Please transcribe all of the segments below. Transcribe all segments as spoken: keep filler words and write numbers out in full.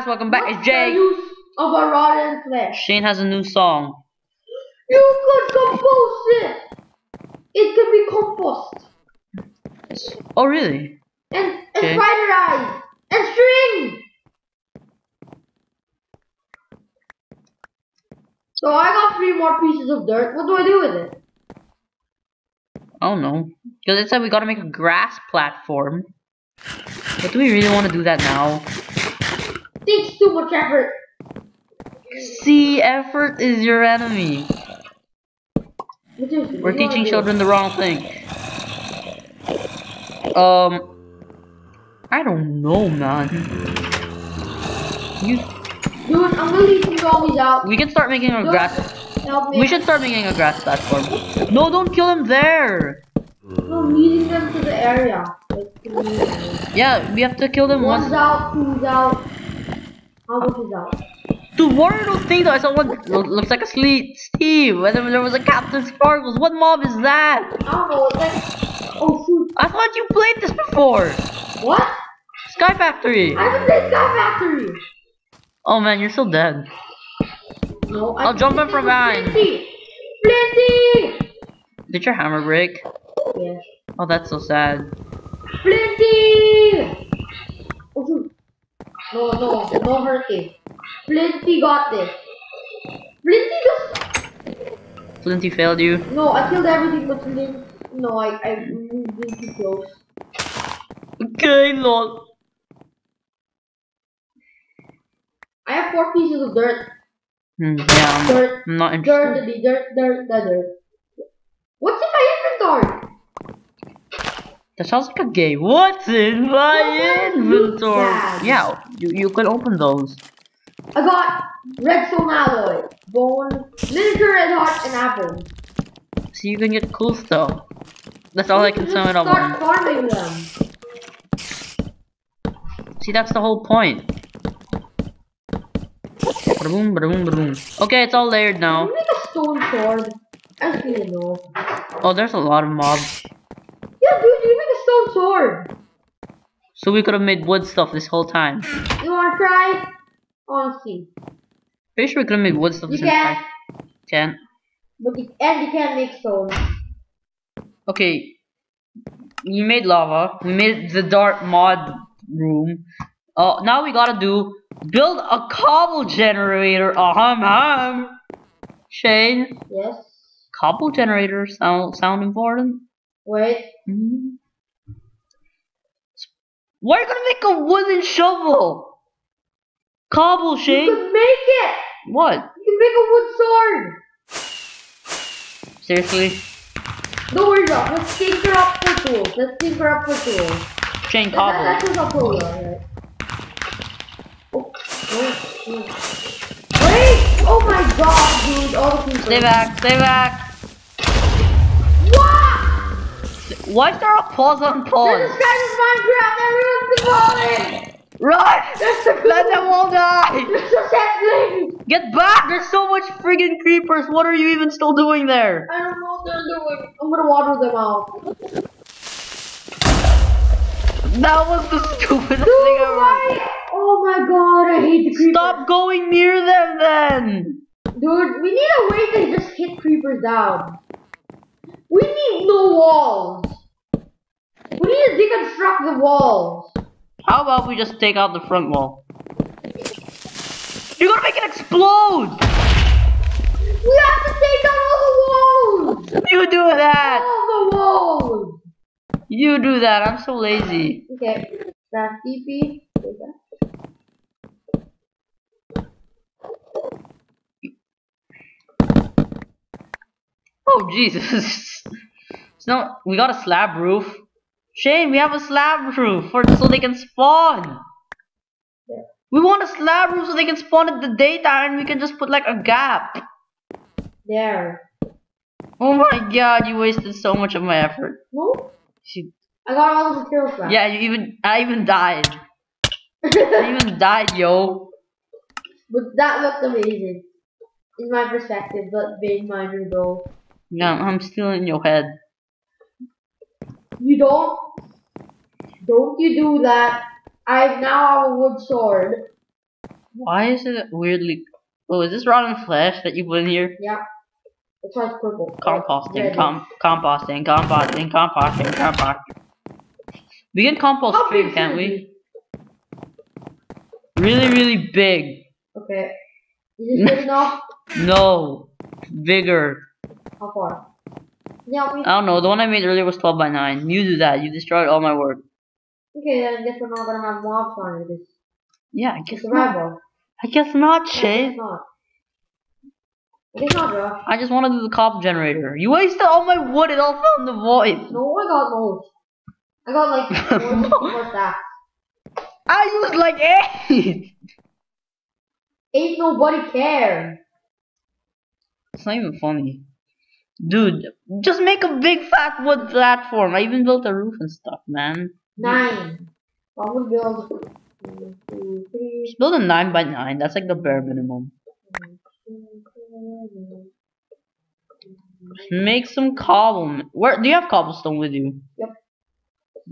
guys, welcome back. What's it's Jay. The use of a rod and flesh. Shane has a new song. You could compose it. It can be composed. Oh really? And and okay. Spider eye and string. So I got three more pieces of dirt. What do I do with it? I don't know. Because it said we gotta make a grass platform. But do we really want to do that now? Takes too much effort. See, effort is your enemy. Is We're teaching children the wrong thing. Um, I don't know, man. You, dude, I'm gonna leave these zombies out. We can start making a no, grass. Help me. We should start making a grass platform. No, don't kill them there. No, leading them to the area. Yeah, we have to kill them once. One's out, two's out. How much is out? Dude, what are those things? I saw one looks like a sleep. Steve, whether there was a Captain Sparkles. What mob is that? I don't know. It's like, oh shoot! I thought you played this before. What? Sky Factory. I haven't played Sky Factory. Oh man, you're still dead. No, I I'll jump in from behind. Plenty. Plenty. Did your hammer break? Yeah. Oh, that's so sad. Plenty! Oh, shoot. No, no, no hurting. Plenty got this. Plenty just. Plenty failed you. No, I killed everything, but didn't. No, I, I didn't too close. Okay, lol. I have four pieces of dirt. Mm, yeah, dirt. I'm not interested. Dirt, dirt, dirt, dirt, dirt. What's in my inventory? That sounds like a game. What's in my inventory? Yeah, you, you can open those. I got redstone alloy, bone, miniature red heart, and apple. So you can get cool stuff. That's all you I can sum it up on. Start farming them. See, that's the whole point. Ba-boom, ba-boom, ba-boom. Okay, it's all layered now. Can we make a stone sword? I don't really know. Oh, there's a lot of mobs. Yeah, dude, you make a stone sword. So we could have made wood stuff this whole time. You wanna try? Honestly. Pretty sure we could have made wood stuff this whole time. You can't. But you, and you can't make stone. Okay. You made lava. We made the dark mod room. Uh, now we gotta do build a cobble generator. Uh hum hum. Shane. Yes. Cobble generator sound sound important. Wait. Mm-hmm. We're gonna make a wooden shovel. Cobble, Shane. You can make it. What? You can make a wood sword. Seriously? Don't worry about. Let's tinker up for tools. Let's tinker up for tools. Shane, cobble. That, that's not cool, right? Oh, oh, oh. Wait! Oh my God, dude! All the people. Stay back! Stay back! Why is there a pause on pause? This is kind of Minecraft, everyone's falling! Run! There's the Let them all die! There's a sapling! Get back! There's so much friggin' creepers! What are you even still doing there? I don't know what they're doing. I'm gonna water them out. That was the stupidest Dude, thing ever. Why? Oh my God, I hate the creepers. Stop going near them then! Dude, we need a way to just hit creepers down. We need no walls. We need to deconstruct the walls. How about we just take out the front wall? You're gonna make it explode! We have to take out all the walls! You do that! All the walls! You do that, I'm so lazy. Okay, that's T P. Oh Jesus! No, we got a slab roof. Shane, we have a slab roof for so they can spawn. Yeah. We want a slab roof so they can spawn in the daytime. We can just put like a gap. There. Oh my God! You wasted so much of my effort. No. She... I got all the materials back. Yeah, you even I even died. I even died, yo. But that looked amazing, in my perspective. But being minor though. No, I'm still in your head. You don't, don't you do that. I now have a wood sword. Why is it weirdly... Oh, is this rotten flesh that you put in here? Yeah. It's like purple. Composting, com composting, composting, composting, composting. We can compost How food, can't we? Really, really big. Okay. Is this big enough? No. Bigger. How far? Yeah, we I don't know. The one I made earlier was twelve by nine. You do that. You destroyed all my work. Okay, then I guess we're not going to have mobs on it. Yeah, I guess not. I guess not, Shay. I guess not. I guess not, bro. I just want to do the cop generator. You wasted all my wood. It all fell in the void. No, I got mold. I got like four that. I used like eight. Ain't nobody care. It's not even funny. Dude, just make a big fat wood platform. I even built a roof and stuff, man. Nine. I would build... Just build a nine by nine. That's like the bare minimum. Make some cobble. Where do you have cobblestone with you? Yep.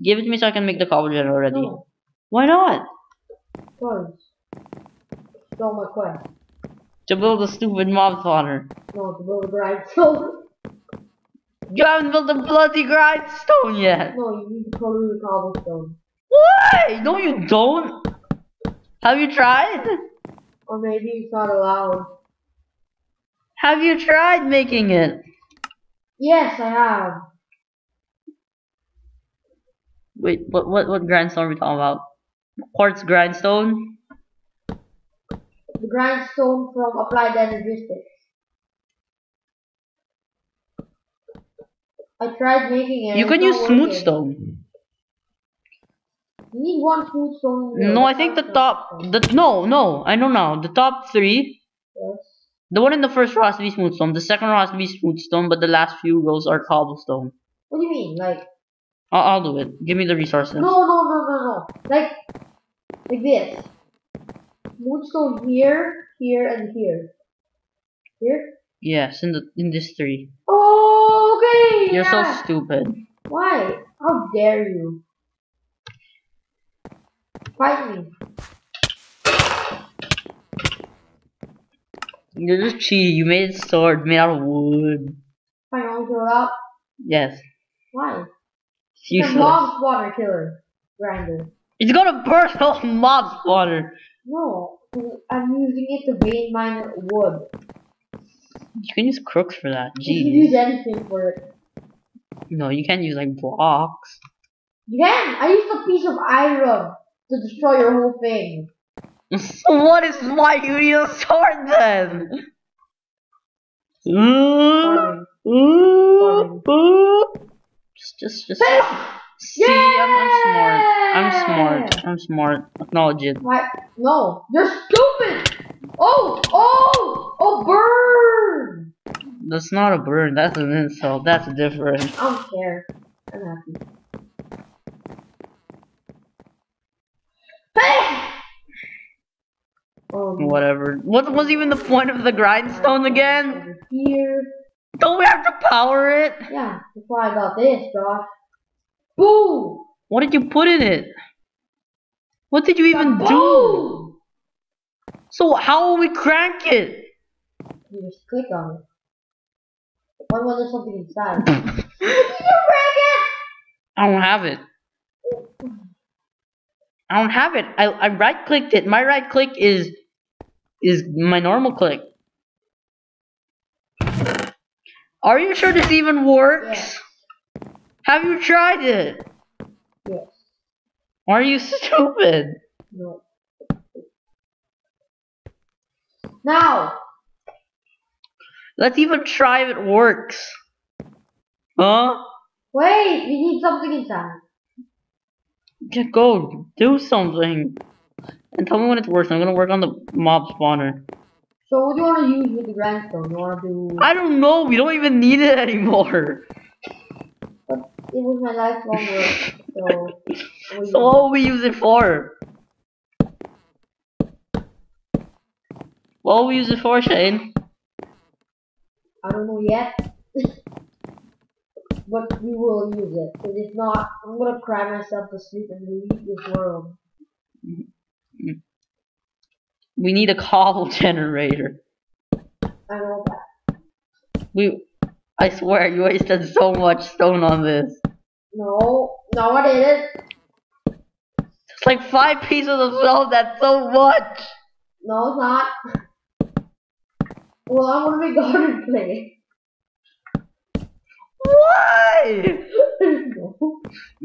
Give it to me so I can make the cobble generator already. No. Why not? Because stole my quest. To build a stupid mob spawner. No, to build a grindstone. You haven't built a bloody grindstone yet. No, you need to totally the cobblestone. Why? No, you don't. Have you tried? Or maybe it's not allowed. Have you tried making it? Yes, I have. Wait, what what what grindstone are we talking about? Quartz grindstone? The grindstone from Applied Energistics. I tried making it. You can use smooth stone. You need one smooth stone. No, I think the top. The no, no. I know now. The top three. Yes. The one in the first row has to be smooth stone. The second row has to be smooth stone, but the last few rows are cobblestone. What do you mean, like? I'll, I'll do it. Give me the resources. No, no, no, no, no. Like, like this. Smooth stone here, here, and here. Here? Yes, in the in this three. Oh, okay. You're yeah. so stupid. Why? How dare you? Fight me. You're just cheating. You made a sword made out of wood. Can I fill it up? Yes. Why? It's useless. A mob spawner killer. Grinder. It's gonna burst off mob spawner. No. I'm using it to vein mine wood. You can use crooks for that. Jeez. You can use anything for it. No, you can't use like blocks. You can! I used a piece of iron to destroy your whole thing. So what is why you need a sword then? Farming. Farming. Farming. Just, just, just. See, yeah! I'm, I'm smart. I'm smart. I'm smart. Acknowledge it. What? No, you're stupid. Oh, oh, oh, burn. That's not a burn. That's an insult. That's different. I don't care. I'm happy. Um, Whatever. What was even the point of the grindstone again? Here. Don't we have to power it? Yeah, that's why I got this, Josh. Boom! What did you put in it? What did you even Boom! do? So how will we crank it? You just click on it. Why was there something inside? Did you crank it? I don't have it. I don't have it. I, I right clicked it. My right click is is my normal click. Are you sure this even works? Yes. Have you tried it? Yes. Are you stupid? No. Now. Let's even try if it works. Huh? Wait, we need something inside. Just go do something and tell me when it's worse. I'm gonna work on the mob spawner. So what do you want to use with the grindstone? You want to do? I don't know. We don't even need it anymore. But it was my lifelong work, so. So what will we use it for? What will we use it for, Shane? I don't know yet. But we will use it. Because if not, I'm gonna cry myself to sleep and leave this world. We need a coal generator. I know that. We, I swear, you wasted so much stone on this. No, no, I didn't. It's like five pieces of stone. That's so much. No, it's not. Well, I want to be garden play. Why?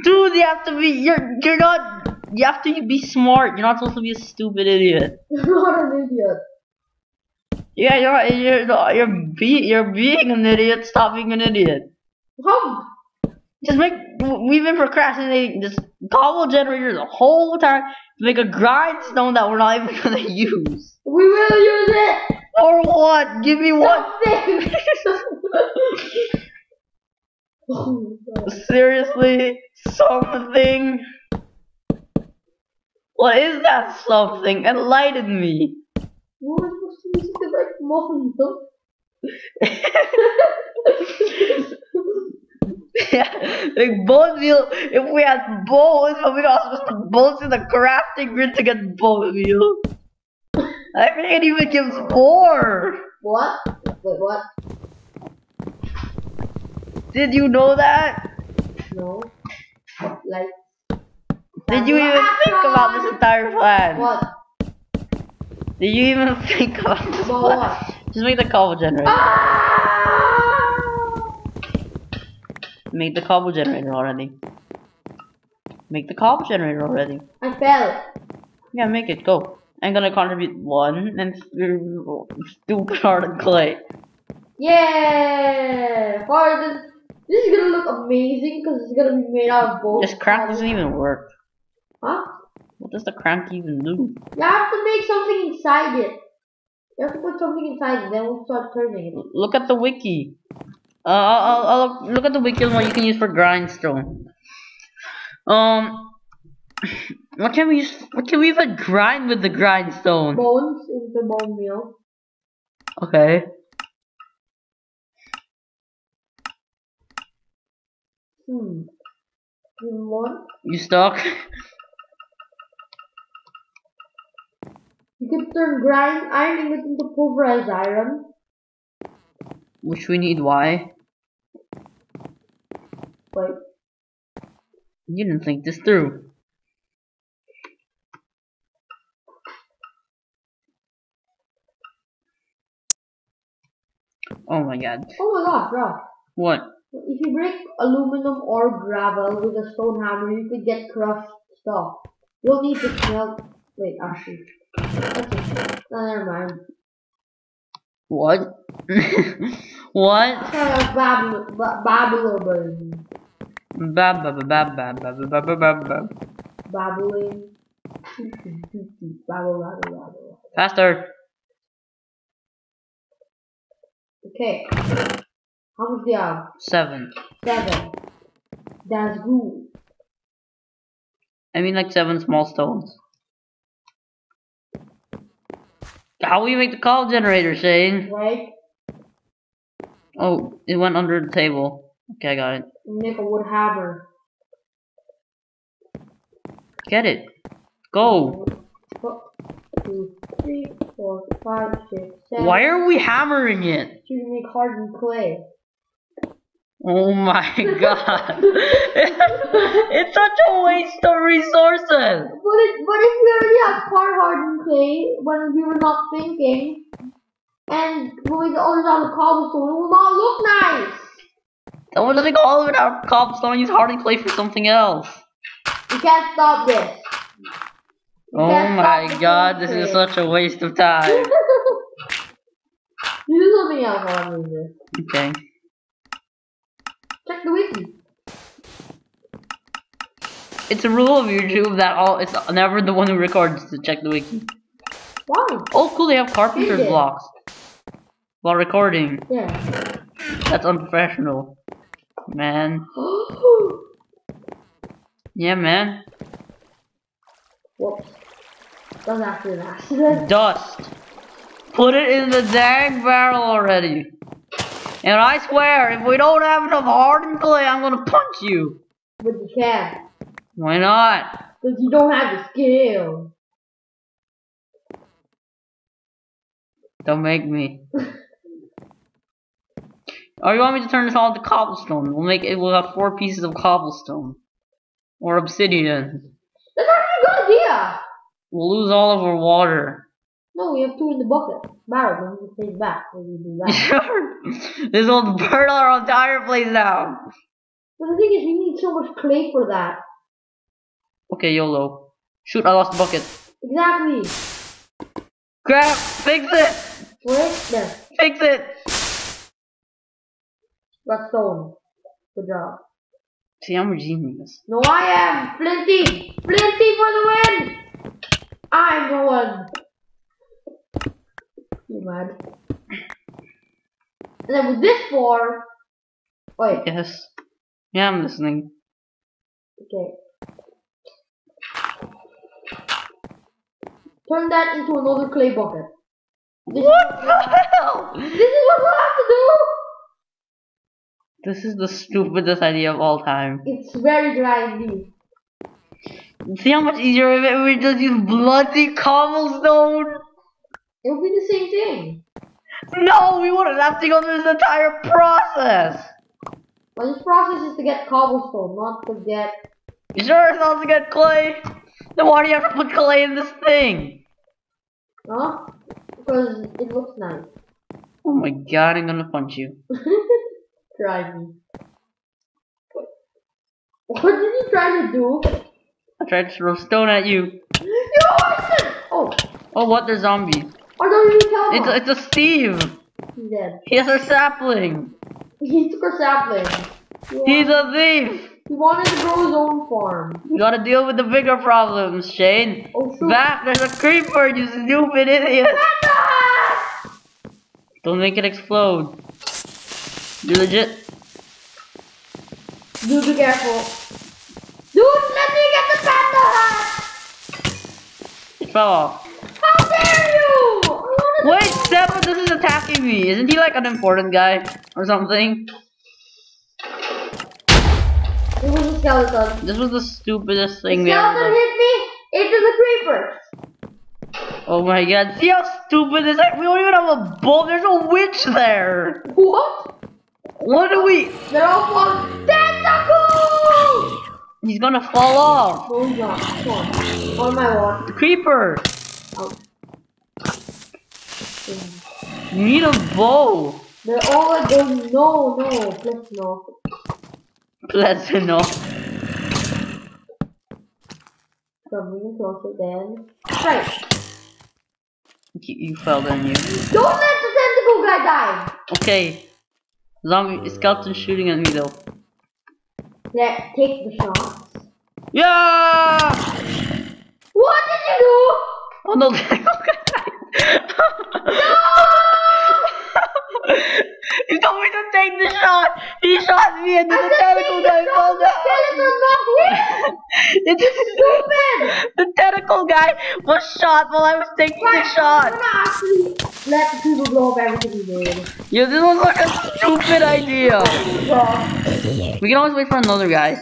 Dude, you have to be. You're. You're not. You have to be smart. You're not supposed to be a stupid idiot. I'm not an idiot. Yeah, you're. You're. You're. Be, you're being an idiot. Stop being an idiot. How? Just make. We've been procrastinating this cobble generator the whole time to make a grindstone that we're not even gonna use. We will use it. Or what? Give me one thing. Oh, seriously, something. What is that something? Enlighten me. What was supposed to be something like mold? Yeah, like bone meal. If we had bones, but we're not supposed to bones in the crafting grid to get bone meal. I think it even gives more. What? Wait, what? Did you know that? No. Like. Did you even think about this entire plan? What? Did you even think about this about plan? What? Just make the cobble generator. Ah! Make the cobble generator already. Make the cobble generator already. I fell. Yeah, make it. Go. I'm gonna contribute one and stupid hard and clay. Yeah! Hard. This is gonna look amazing because it's gonna be made out of both. This crank doesn't even work. Huh? What does the crank even do? You have to make something inside it. You have to put something inside it, then we'll start turning it. Look at the wiki. Uh, I'll, I'll look at the wiki and what you can use for grindstone. Um, what can we use? What can we even grind with the grindstone? Bones in the bone meal. Okay. Hmm. You stuck? You can turn grind iron into pulverized iron. Which we need, why? Wait. You didn't think this through. Oh my god. Oh my god, bro. What? If you break aluminum or gravel with a stone hammer, you could get crushed stuff. You'll need to smelt. Wait, actually. Okay. No, never mind. What? What? Babbling. Babbling. Babbling. Faster. Okay. How much do you have? Seven. Seven. That's good. I mean like seven small stones. How will you make the call generator, Shane? Right. Oh, it went under the table. Okay, I got it. Make a wood hammer. Get it. Go. Two, three, four, five, six, seven. Why are we hammering it? To make hardened clay. Oh my god. It's such a waste of resources. But if, but if we already have part hardened clay when we were not thinking, and when we all out of cobblestone, it will not look nice. Then we're letting all of it out of cobblestone and use hardened clay for something else. We can't stop this. We oh my god, this clay. Is such a waste of time. You do something else while I'm doing this. Okay. Check the wiki. It's a rule of YouTube that all it's never the one who records to check the wiki. Why? Oh cool, they have carpenter's blocks. While recording. Yeah. That's unprofessional. Man. Yeah, man. Whoops. That was actually an accident. Dust. Put it in the dang barrel already. And I swear, if we don't have enough hardened clay, I'm gonna punch you. But you can't. Why not? Because you don't have the skill. Don't make me. Or you want me to turn this all into cobblestone? We'll make it. We'll have four pieces of cobblestone or obsidian. That's not a good idea. We'll lose all of our water. No, we have two in the bucket. Barrel, we can take back. Sure. This will burn our entire place down. But the thing is, we need so much clay for that. Okay, YOLO. Shoot! I lost the bucket. Exactly. Crap! Fix it. Wait, no. Fix it. Got stone. Good job. See, I'm a genius. No, I am. Flinty. Flinty for the win. I'm the one. You mad? And then with this four. Wait. Yes. Yeah, I'm listening. Okay. Turn that into another clay bucket. This what the hell? This is what we'll have to do. This is the stupidest idea of all time. It's very grindy. See how much easier it is? We just use bloody cobblestone. It would be the same thing. No, we wouldn't have to go through this entire process. Well, this process is to get cobblestone, not to get... You sure it's not to get clay? Then why do you have to put clay in this thing? Huh? Because it looks nice. Oh my god, I'm gonna punch you. Try me. What did you try to do? I tried to throw stone at you. No! Oh! Oh, what? They're zombies. Oh, don't you tell me. It's a, it's a Steve. He's dead. He has our sapling. He took our sapling. Yeah. He's a thief. He wanted to grow his own farm. You gotta deal with the bigger problems, Shane. Oh, shoot. Back, there's a creeper, you stupid idiot. Don't make it explode. You legit. Dude, be careful. Dude, let me get the panda hat! It fell off. How dare you! Wait, Stephen, this is attacking me. Isn't he like an important guy or something? It was a skeleton. This was the stupidest thing we ever did. The skeleton hit me into the creeper. Oh my god, see how stupid this is? We don't even have a bull. There's a witch there. What? What do we? They're all falling. Tentacle! He's gonna fall off. Oh god! Come on! On my wall. The creeper. Oh. You need a bow. They're all like, oh no, no, please no. Please no. Coming closer then. Right. You, you fell down, you. Don't let the tentacle guy die. Okay. Zombie skeleton shooting at me though. Let's take the shots. Yeah! What did you do? Oh no! No! You told me to take the shot. He shot me and then the tentacle guy fell down. The skeleton not here. It's stupid. The tentacle guy was shot while I was taking right, the shot. I'm gonna actually let people blow up everything we did. Yeah, this was like a stupid idea. Yeah. We can always wait for another guy.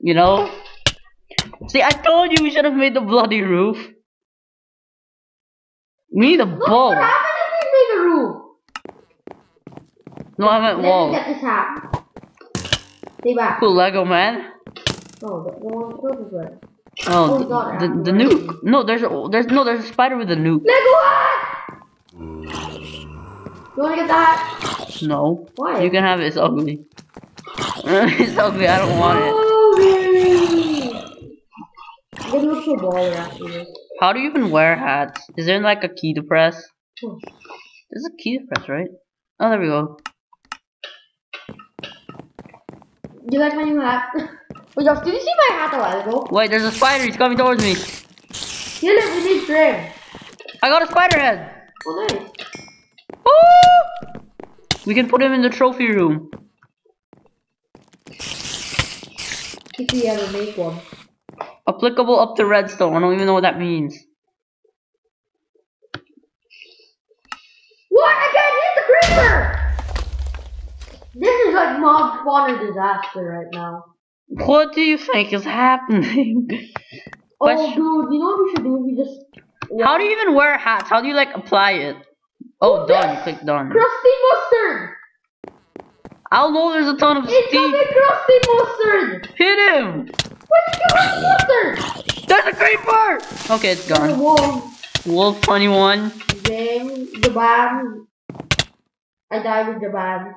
You know? See, I told you we should have made the bloody roof. We need a Look, bow. What happened if we made a roof? No, I meant wall. Let me get this hat. Stay back. Cool Lego man. Oh, the one right. Oh, oh the, the, the nuke. No, there's a, there's no there's a spider with a nuke. Lego hat! You wanna get that? No. Why? You can have it. It's ugly. It's ugly. I don't want it. It looks so baller actually. How do you even wear hats? Is there like a key to press? Oh. There's a key to press, right? Oh, there we go. You like my new hat? Wait, Josh, did you see my hat a while ago? Wait, there's a spider. He's coming towards me. Kill it with his string. I got a spider head. Oh, nice. Ooh! We can put him in the trophy room. If we ever make one. Applicable up to redstone. I don't even know what that means. What? I can't hit the creeper! This is like mob spawner disaster right now. What do you think is happening? Oh, dude, you know what we should do? We just Yeah. How do you even wear hats? How do you like apply it? Oh, oh done. Click done. Crusty mustard. I'll know there's a ton of steam. It's not a crusty mustard. Hit him. What's crusty mustard? There's a creeper. Okay, it's gone. Wolf. Wolf twenty-one. James, the bombs. I died with the bombs.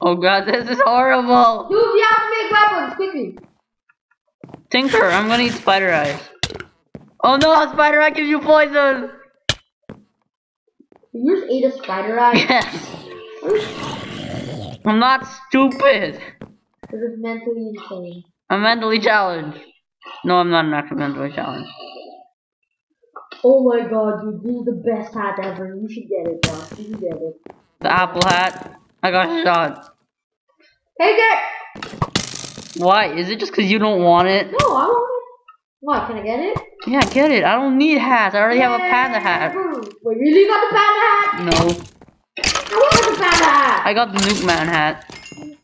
Oh god, this is horrible. Dude, we have to make weapons quickly. Tinker, I'm gonna eat spider eyes. Oh no, spider eye gives you poison. You just ate a spider eye? Yes. I'm not stupid. This is mentally insane. I'm mentally challenged. No, I'm not actually mentally challenged. Oh my god, dude, this is the best hat ever. You should get it, Josh. You should get it. The apple hat. I got shot. Hey, get! Why? Is it just because you don't want it? No, I want it. What? Can I get it? Yeah, get it. I don't need hats. I already yeah. have a panda hat. Wait, really? You got the panda hat? No. I want the panda hat. I got the Nuke Man hat.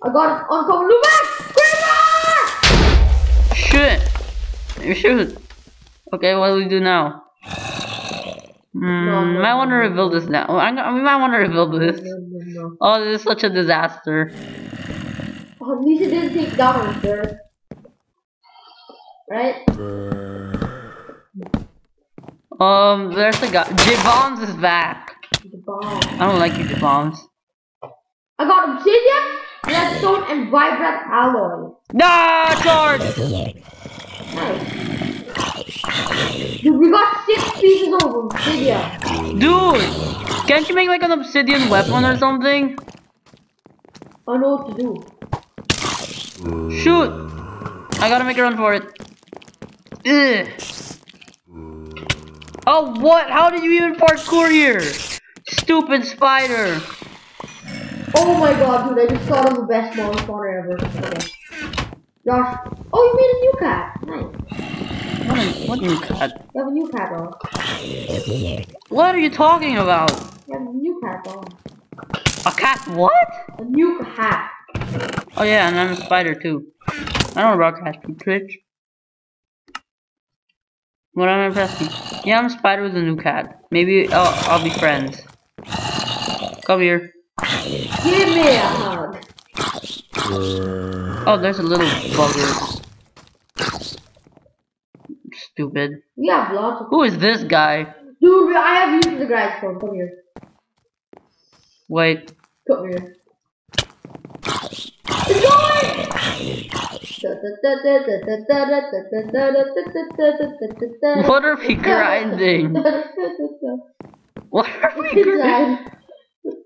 I got an uncommon Nuke Man! Creeper! Shit. Shoot. Okay, what do we do now? Mm, no, no, might want to no, reveal no. this now. I'm gonna, we might want to reveal this. No, no, no. Oh, this is such a disaster. Oh, at least it didn't take down, sir. Right? Um, there's a guy. J-Bombs is back. J-Bombs. I don't like you, J-Bombs. I got obsidian, redstone, and vibrant alloy. Nah, charge! Nice. Dude, we got six pieces of obsidian. Dude, can't you make like an obsidian weapon or something? I know what to do. Shoot! I gotta make a run for it. Ugh. Oh, what? How did you even parkour here? Stupid spider. Oh my god, dude, I just thought of the best mob spawner ever. Okay. Josh. Oh, you made a new cat. Nice. What new cat? You have a new cat on. What are you talking about? You have a new cat on. A cat what? A new cat. Oh yeah, and I'm a spider too. I don't know about cats, you twitch. What am I pressing? Yeah, I'm a spider with a new cat. Maybe I'll, I'll be friends. Come here. Give me a hug. Oh, there's a little bugger. Stupid. We have lots of Who is this guy? Dude, I have used the guy's phone. Come here. Wait. Come here. It's going! What are we grinding? What are we grinding?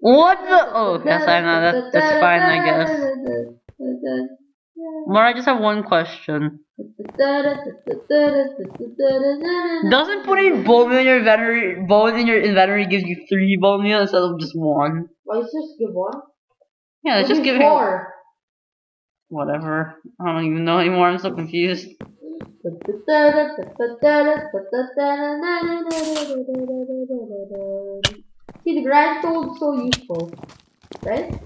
What the? Oh, that's, I know, that's, that's fine, I guess. Mara, I just have one question. Doesn't putting bone meal in your inventory, bone in your inventory gives you three bone meal instead of just one? Why well, just give one? Yeah, it's just give four. Whatever. I don't even know anymore. I'm so confused. See, the grind tool is so useful, right?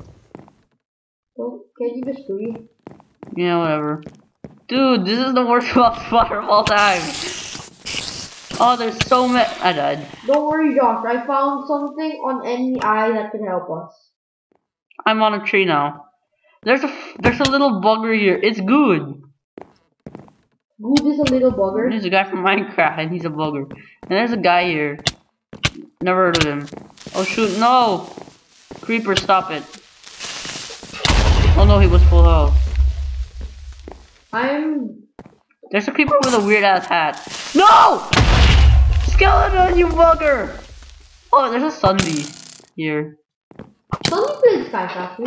So can you just read? Yeah, whatever. Dude, this is the worst spawner of all time. Oh, there's so many. I died. Don't worry, Josh. I found something on any eye that can help us. I'm on a tree now. There's a there's a little bugger here. It's good. Good is a little bugger. There's a guy from Minecraft, and he's a bugger. And there's a guy here. Never heard of him. Oh shoot! No, creeper, stop it. Oh no, he was full health. I'm. There's a creeper with a weird ass hat. No! Skeleton, you bugger! Oh, there's a Sunday here. Sunday plays Sky Factory.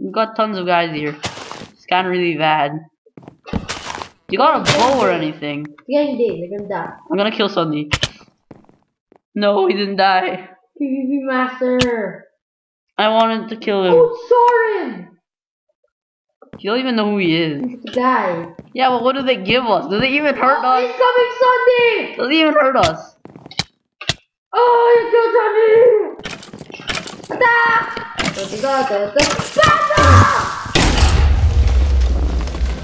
We got tons of guys here. It's kind of really bad. You got a bow or anything? Yeah, you did. You're gonna die. I'm gonna kill Sunday. No, he didn't die. PvP master. I wanted to kill him. Oh, Soren! You don't even know who he is. He's the guy. Yeah, but what do they give us? Do they even hurt oh, us? He's coming Sunday! Does he even hurt us? Oh, he killed Sunday! Attack!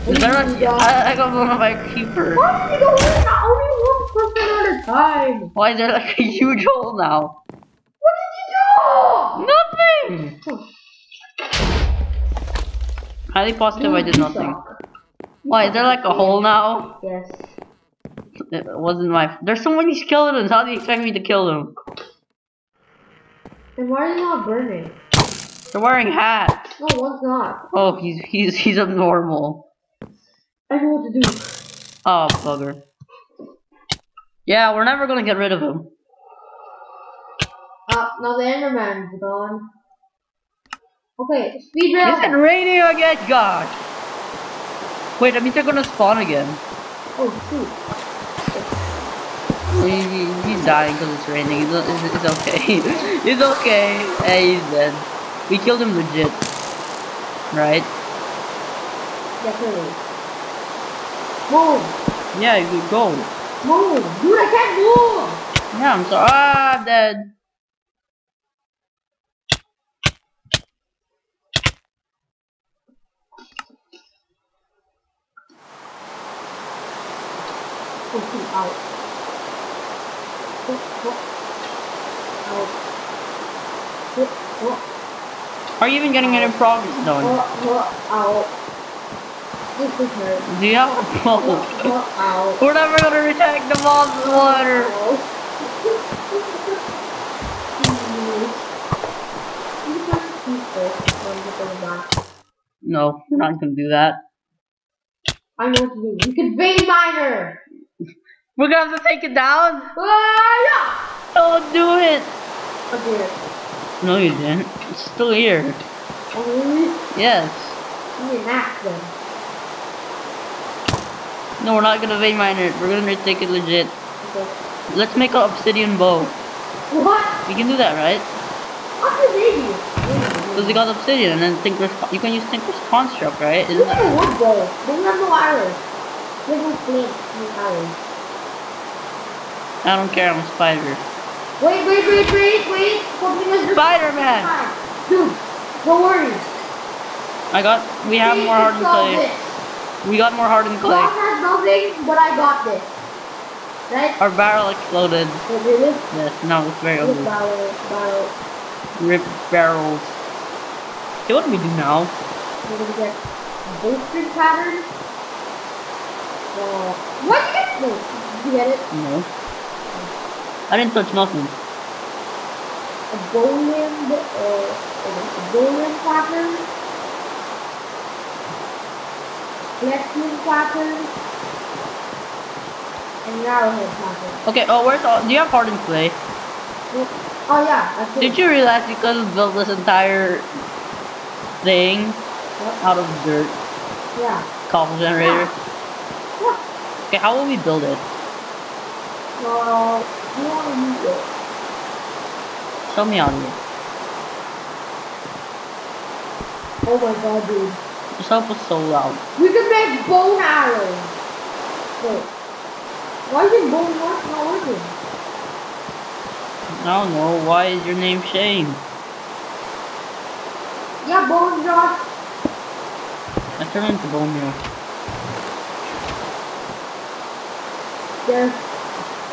Is there a, I, I got blown by a creeper. Why did you go in? Not only one person at a time. Why is there like a huge hole now? What did you do? Nothing. Oh. Highly positive I did nothing. Why is there like a hole now? Yes. It wasn't my. There's so many skeletons. How do you expect me to kill them? Then why are they not burning? They're wearing hats. No, one's not. Oh, he's he's he's abnormal. I know what to do. Oh, bugger. Yeah, we're never gonna get rid of him. Uh, now the Enderman's gone. Okay, speed round. Is it raining again? God. Wait, I mean they're gonna spawn again. Oh shoot. He, he, he's dying because it's raining. It's, it's, it's okay. It's okay. Hey, he's dead. We killed him legit. Right? Definitely. Move! Yeah, you go. Move! Dude, I can't move! Yeah, I'm sorry. Ah, I'm dead. Oh, out. Are you even getting any progress done? Do you have a problem? We're never gonna retake the mobs in the water! No, we're not gonna do that. I know what to do. You can be miner! We're gonna have to take it down? Ah, yeah. Don't do it! I did it. No you didn't. It's still here. Oh really? Yes. You didn't act then. No, we're not gonna vein mine it. We're gonna take it legit. Okay. Let's make an obsidian bow. What? We can do that, right? What's the baby? Because we got obsidian and then think you can use Tinker's construct, right? Isn't that a wood bow? There's no iron. There's no flint, no iron. I don't care, I'm a spider. Wait, wait, wait, wait, wait! Spider-Man! Dude, don't worry. I got, we have more hardened clay. We got more hardened clay. I have nothing, but I got this. Right? Our barrel exploded. It did it? Yes, no, it's very ugly. Barrel, barrel. Rip barrels. Okay, what do we do now? We're gonna get bolster pattern. Uh, what? Did you get it? No. I didn't touch nothing. A bowland, uh, a bowland pattern, flexing pattern, and narrowhead pattern. Okay, oh, where's all? Do you have hardened clay? Well, oh, yeah. I did you realize you could have built this entire thing what? out of dirt? Yeah. Cobble generator? Yeah. Yeah. Okay, how will we build it? Well, show me on you. Oh my god, dude. This help was so loud. We can make bone arrows. Wait. Why is bone not powered? I don't know. Why is your name Shane? Yeah, bone rock. I turned into bone rock. There's.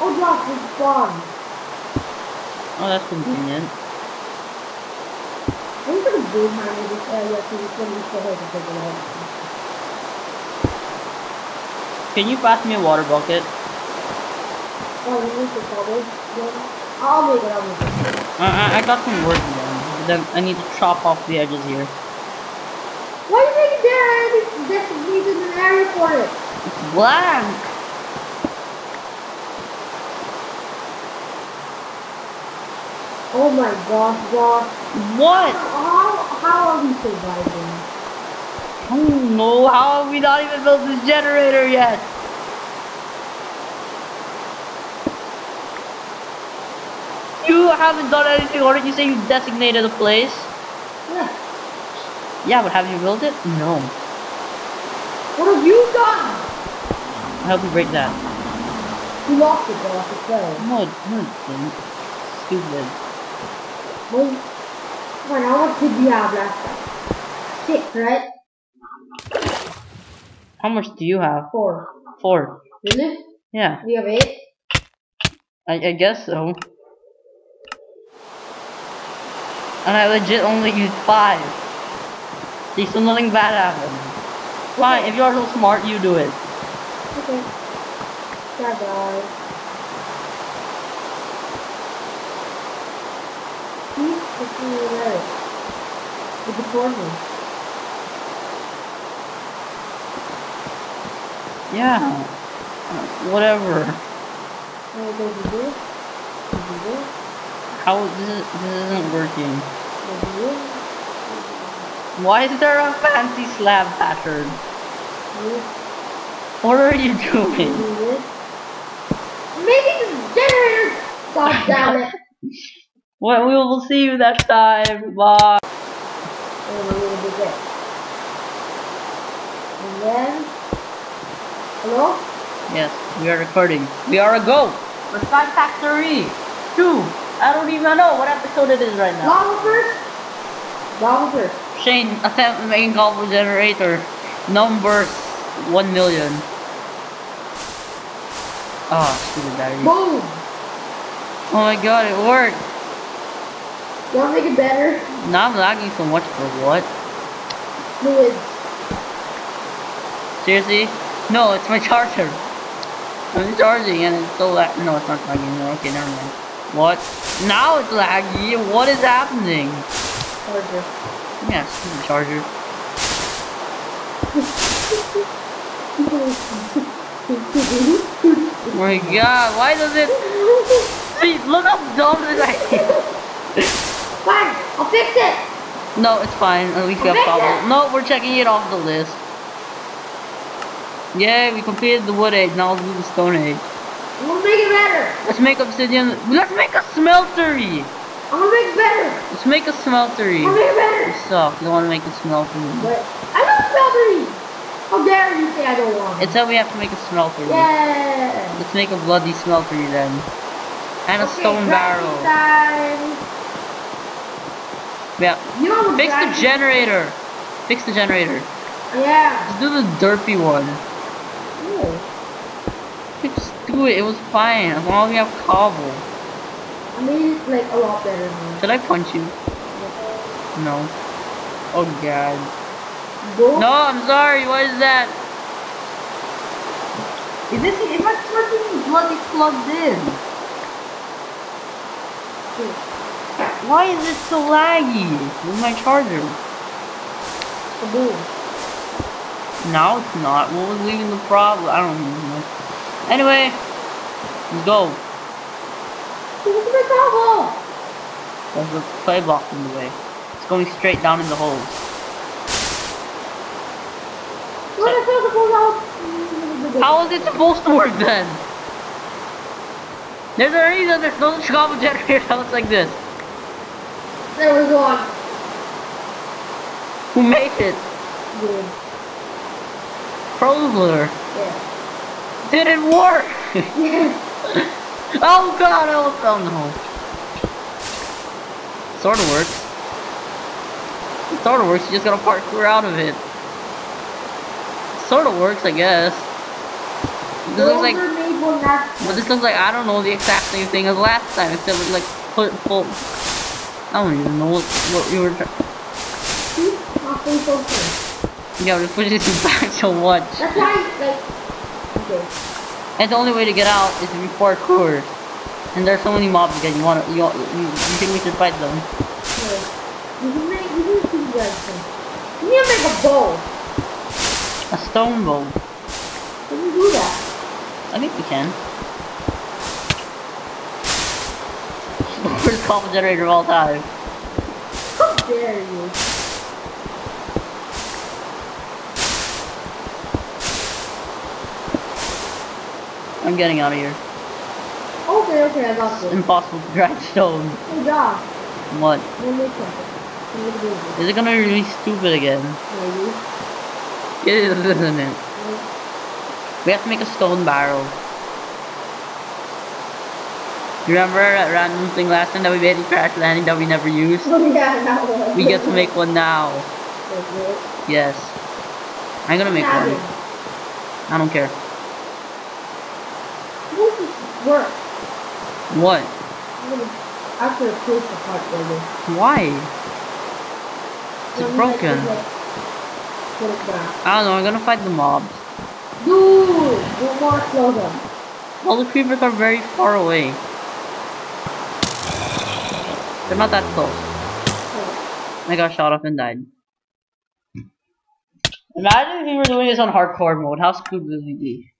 Oh, rock is gone. Oh, that's convenient. I'm gonna do my this area because it's gonna be so hard to take it out. Can you pass me a water bucket? Oh, you need to cobble? Yeah. I'll make it, I'll make it. I, I, I got some work done, but then I need to chop off the edges here. Why do you make it there? I already designated an area for it. It's blank! Oh my gosh, gosh. What? How, how are we surviving? Oh no, how have we not even built this generator yet? You haven't done anything, or did you say you designated a place? Yeah. Yeah, but have you built it? No. What have you done? I hope you break that. You lost it, though, I could tell. No, no, it's stupid. Well, well, how much did you have last time? Six, right? How much do you have? Four. Four. Really? Yeah. Do you have eight? I, I guess so. And I legit only used five. See, so nothing bad happened. Okay. Fine, if you are so smart, you do it. Okay. Bye bye. Please continue with the portal. Yeah, uh, whatever. How this, is, this isn't working? Why is there a fancy slab pattern? What are you doing? Maybe the generator. God damn it! Well, we will see you next time. Bye. And then. Hello? Yes, we are recording. We are a go! The Sky Factory two! I don't even know what episode it is right now. Gobble first! Gobble first! Shane, attempt main gobble generator. Number one million. Ah, oh, stupid battery. Boom! Oh my god, it worked! Don't make it better. Now I'm lagging so much for what? Fluids. Seriously? No, it's my charger. I'm charging and it's so lag. No, it's not lagging. No, okay, never mind. What? Now it's laggy. What is happening? Charger. Yes, yeah, charger. Oh my god, why does it? Please look how dumb this idea. Fine, I'll fix it. No, it's fine. At least we have cobble. No, we're checking it off the list. Yeah, we completed the wood age, now let's do the stone age. I'm gonna make it better! Let's make obsidian. Let's make a smeltery! I'm gonna make it better! Let's make a smeltery. I'm gonna make it better! You suck, you don't wanna make a smeltery. But I want a smeltery! How dare you say I don't want it? It's how we have to make a smeltery. Yeah! Let's make a bloody smeltery then. And a okay, stone barrel. Time. Yeah. You know Fix the generator! Fix the generator. Yeah. Let's do the derpy one. Just do it, it was fine, as long as we have cobble. I made it like a lot better now. Did I punch you? No. Oh god. Go. No, I'm sorry, what is that? Is this, is my fucking bloody plugged in? Why is it so laggy? Where's my charger? Kaboom. No, it's not. What was leaving the problem? I don't even know. Anyway, let's go. Look at the cobble! There's a clay block in the way. It's going straight down in the hole. How is it supposed to work then? There's a reason there's no cobble generator that looks like this. There was one. Who made it? Yeah. Probler. Yeah. Didn't work! Yeah. Oh god, I almost fell in the hole. Sort of works. Sort of works, you just gotta parkour out of it. Sort of works, I guess. This Those looks like. But this looks like, I don't know, the exact same thing as last time, except with like put full. I don't even know what, what we were trying. Yeah, we push this back so much. That's why, like, okay. And the only way to get out is if you parkour. And there's so many mobs again. You wanna, you, you, you think we should fight them? Okay. You can make, you need to do guys. You need to make a bow. A stone bow. Can we do that? I think we can. First cobble generator of all time. How dare you? I'm getting out of here. Okay, okay, I got this. It's impossible to drag stone. Oh god. What? Is it gonna be really stupid again? Maybe. It is, isn't it? Maybe. We have to make a stone barrel. You remember that random thing last time that we made a crash landing that we never used? Oh yeah, that one. We get to make one now. Yes. I'm gonna make one. I don't care. This is work. What? I'm gonna after the place apart, brother. Why? It's I'm broken. Like, put it back. I don't know. I'm gonna fight the mobs. Dude, do not kill them. All the creepers are very far away. They're not that close. Oh. I got shot off and died. Imagine if we were doing this on hardcore mode, how screwed would we be?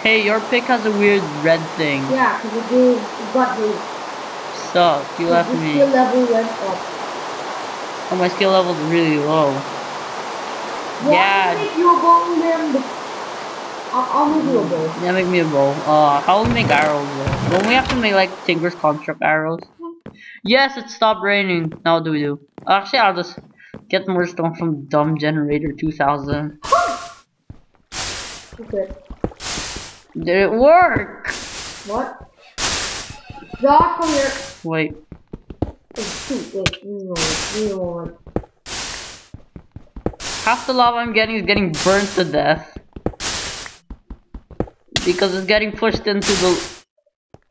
Hey, your pick has a weird red thing. Yeah, because it gave butt weight. Suck, you left me. Your skill level went up. Oh, my skill level's really low. Why yeah. Why make you a bow limb? I'll make you a bow. Yeah, make me a bow. Uh, how will we make arrows though? Don't we have to make like Tinker's Construct arrows? Yes, it stopped raining. Now what do we do? Actually, I'll just get more stone from Dumb Generator two thousand. Okay. Did it work? What? Stop from here. Wait. Half the lava I'm getting is getting burnt to death. Because it's getting pushed into the...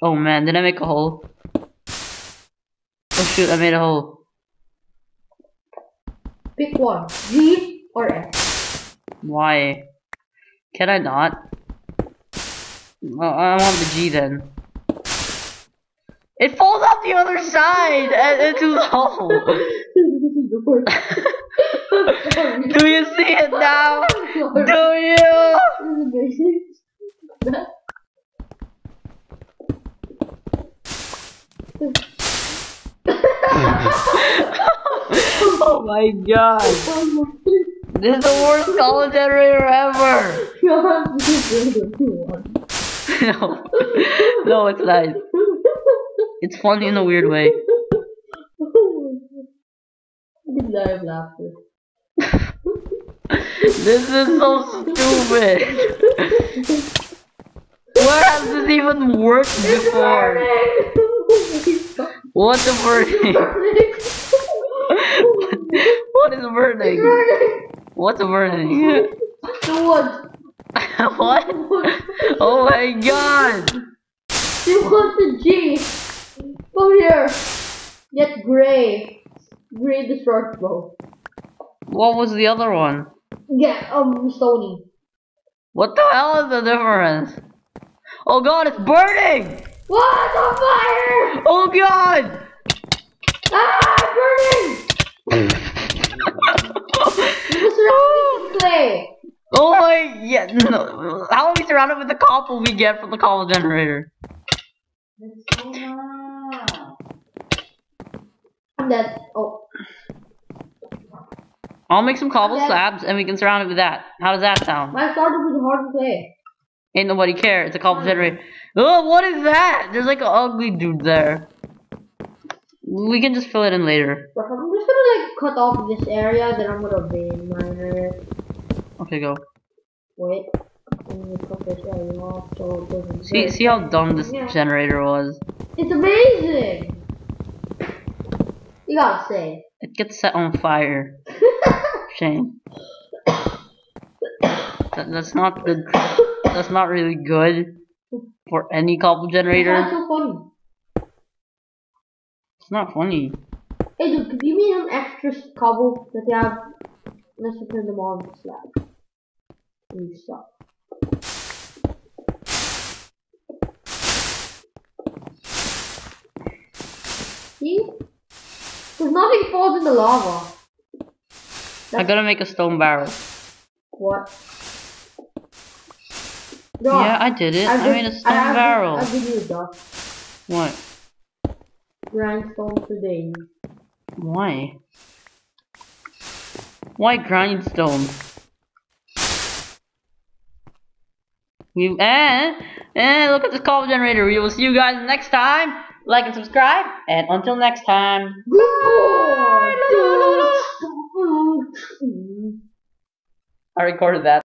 Oh man, did I make a hole? Oh shoot, I made a hole. Pick one. G or F. Why? Can I not? Oh, I want the G then. It falls off the other side and into the hole. Do you see it now? Do you? Oh my god! This is the worst color generator ever! No, no, it's nice. It's funny in a weird way. This is so stupid! Where has this even worked before? What the burning? What is burning? What's burning? The wood. What? Oh my god! You want the G? Come here. Get gray. Gray the short bow. What was the other one? Yeah, um, Sony. What the hell is the difference? Oh god, it's burning! What? On fire! Oh god! Ah, burning! You surrounded with clay. Oh my, yeah, no. How are we surrounded with the copper we get from the copper generator? I'm dead. Oh. I'll make some cobble slabs and we can surround it with that. How does that sound? I started with hard clay. Ain't nobody care. It's a cobble generator. Oh, what is that? There's like an ugly dude there. We can just fill it in later. I'm just gonna like cut off this area, then I'm gonna vein mine it. Okay, go. Wait. I'm gonna cut this area off so it doesn't. See, see how dumb this yeah. generator was. It's amazing. You gotta say. It gets set on fire. Shame. That, that's not good. That's not really good for any cobble generator. It's not so funny. It's not funny. Hey dude, could you mean an extra cobble that you have? Let's put them all on the slab. You suck. See? Because nothing falls in the lava. That's I gotta make a stone barrel. What? Duh. Yeah, I did it. I, I did, made a stone I, I barrel. Did, I did you duck. What? Grindstone today. Why? Why grindstone? We and and look at this cobble generator. We will see you guys next time. Like and subscribe. And until next time. I recorded that.